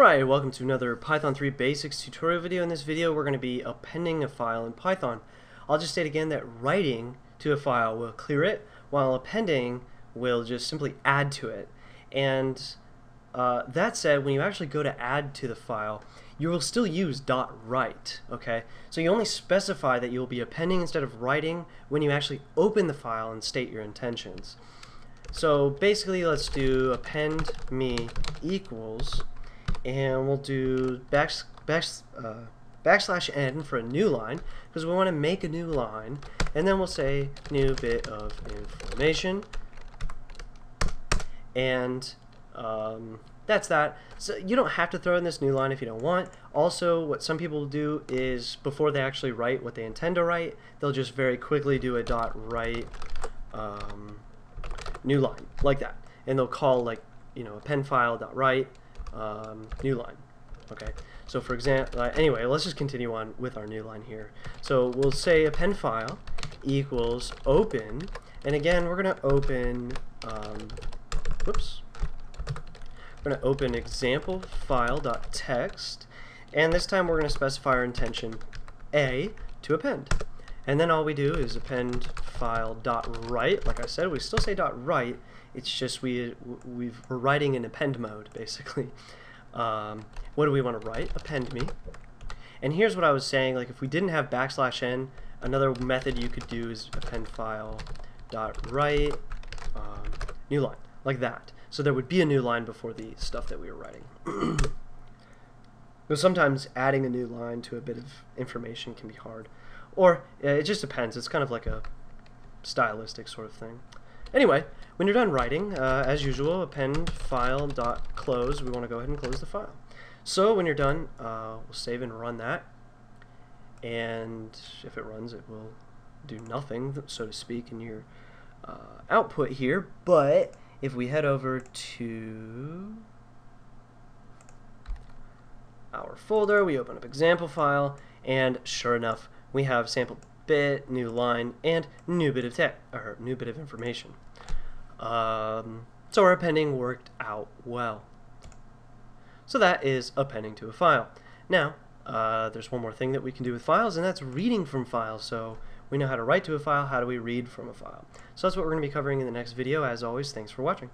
Alright, welcome to another Python 3 basics tutorial video. In this video we're going to be appending a file in Python. I'll just state again that writing to a file will clear it, while appending will just simply add to it. And that said, when you actually go to add to the file, you will still use .write, okay? So you only specify that you'll be appending instead of writing when you actually open the file and state your intentions. So basically let's do append me equals, and we'll do backslash n for a new line, because we want to make a new line, and then we'll say new bit of information, and that's that. So you don't have to throw in this new line if you don't want. Also, what some people do is before they actually write what they intend to write, they'll just very quickly do a .write new line, like that, and they'll call, like, you know, append file .write new line. Okay, so for example, anyway, let's just continue on with our new line here. So we'll say append file equals open, and again we're gonna open we're gonna open example file.txt, and this time we're gonna specify our intention A to append, and then all we do is append file.write. Like I said, we still say .write, it's just we're writing in append mode, basically. What do we want to write? Append me. And here's what I was saying, like if we didn't have backslash n, another method you could do is append file .write new line, like that. So there would be a new line before the stuff that we were writing. But sometimes adding a new line to a bit of information can be hard, or it just depends. It's kind of like a stylistic sort of thing. Anyway, when you're done writing, as usual, append file.close. We want to go ahead and close the file. So when you're done, we'll save and run that. And if it runs, it will do nothing, so to speak, in your output here. But if we head over to our folder, we open up example file, and sure enough, we have sample bit, new line, and new bit of information. So our appending worked out well. So that is appending to a file. Now, there's one more thing that we can do with files, and that's reading from files. So we know how to write to a file. How do we read from a file? So that's what we're going to be covering in the next video. As always, thanks for watching.